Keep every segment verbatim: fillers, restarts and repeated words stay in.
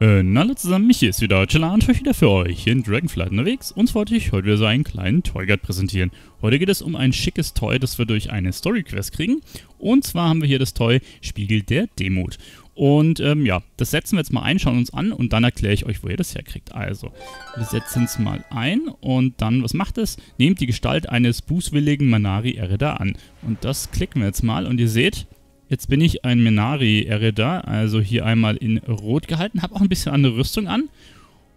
Und hallo zusammen, Michi ist wieder, Telar und wieder für euch in Dragonflight unterwegs. Uns wollte ich heute wieder so einen kleinen Toy-Guide präsentieren. Heute geht es um ein schickes Toy, das wir durch eine Story-Quest kriegen. Und zwar haben wir hier das Toy Spiegel der Demut. Und ähm, ja, das setzen wir jetzt mal ein, schauen uns an und dann erkläre ich euch, wo ihr das herkriegt. Also, wir setzen es mal ein und dann, was macht es? Nehmt die Gestalt eines bußwilligen Man'ari-Eredar an. Und das klicken wir jetzt mal und ihr seht... Jetzt bin ich ein Man'ari-Eredar, also hier einmal in Rot gehalten, habe auch ein bisschen andere Rüstung an.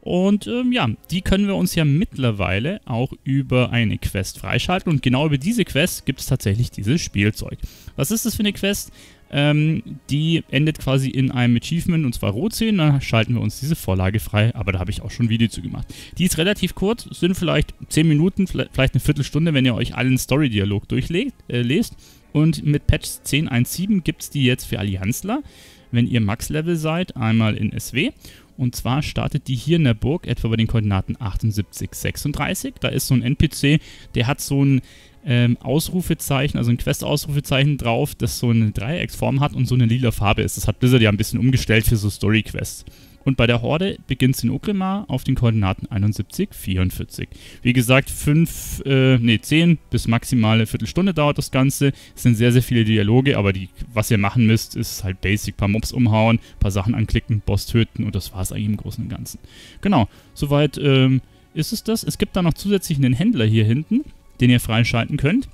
Und ähm, ja, die können wir uns ja mittlerweile auch über eine Quest freischalten. Und genau über diese Quest gibt es tatsächlich dieses Spielzeug. Was ist das für eine Quest? Ähm, die endet quasi in einem Achievement, und zwar Rot zehn. Dann schalten wir uns diese Vorlage frei, aber da habe ich auch schon ein Video zu gemacht. Die ist relativ kurz, sind vielleicht zehn Minuten, vielleicht eine Viertelstunde, wenn ihr euch allen Story-Dialog durchlest. Äh, lest. Und mit Patch zehn Punkt eins Punkt sieben gibt es die jetzt für Allianzler, wenn ihr Max-Level seid, einmal in S W. Und zwar startet die hier in der Burg, etwa bei den Koordinaten achtundsiebzig, sechsunddreißig. Da ist so ein N P C, der hat so ein ähm, Ausrufezeichen, also ein Quest-Ausrufezeichen drauf, das so eine Dreiecksform hat und so eine lila Farbe ist. Das hat Blizzard ja ein bisschen umgestellt für so Story-Quests. Und bei der Horde beginnt es in Orgrimmar auf den Koordinaten einundsiebzig, vierundvierzig. Wie gesagt, fünf, äh, nee, zehn bis maximale Viertelstunde dauert das Ganze. Es sind sehr, sehr viele Dialoge, aber die, was ihr machen müsst, ist halt basic, paar Mobs umhauen, paar Sachen anklicken, Boss töten und das war es eigentlich im Großen und Ganzen. Genau, soweit ähm, ist es das. Es gibt da noch zusätzlich einen Händler hier hinten, den ihr freischalten könnt,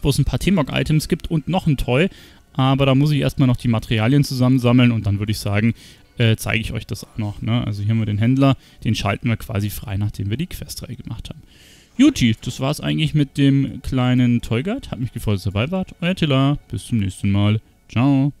wo es ein paar T M O G-Items gibt und noch ein Toy. Aber da muss ich erstmal noch die Materialien zusammensammeln und dann würde ich sagen, Äh, zeige ich euch das auch noch, ne? Also hier haben wir den Händler, den schalten wir quasi frei, nachdem wir die Questreihe gemacht haben. Juti, das war's eigentlich mit dem kleinen Toy Guide. Hat mich gefreut, dass ihr dabei wart. Euer Telar, bis zum nächsten Mal. Ciao.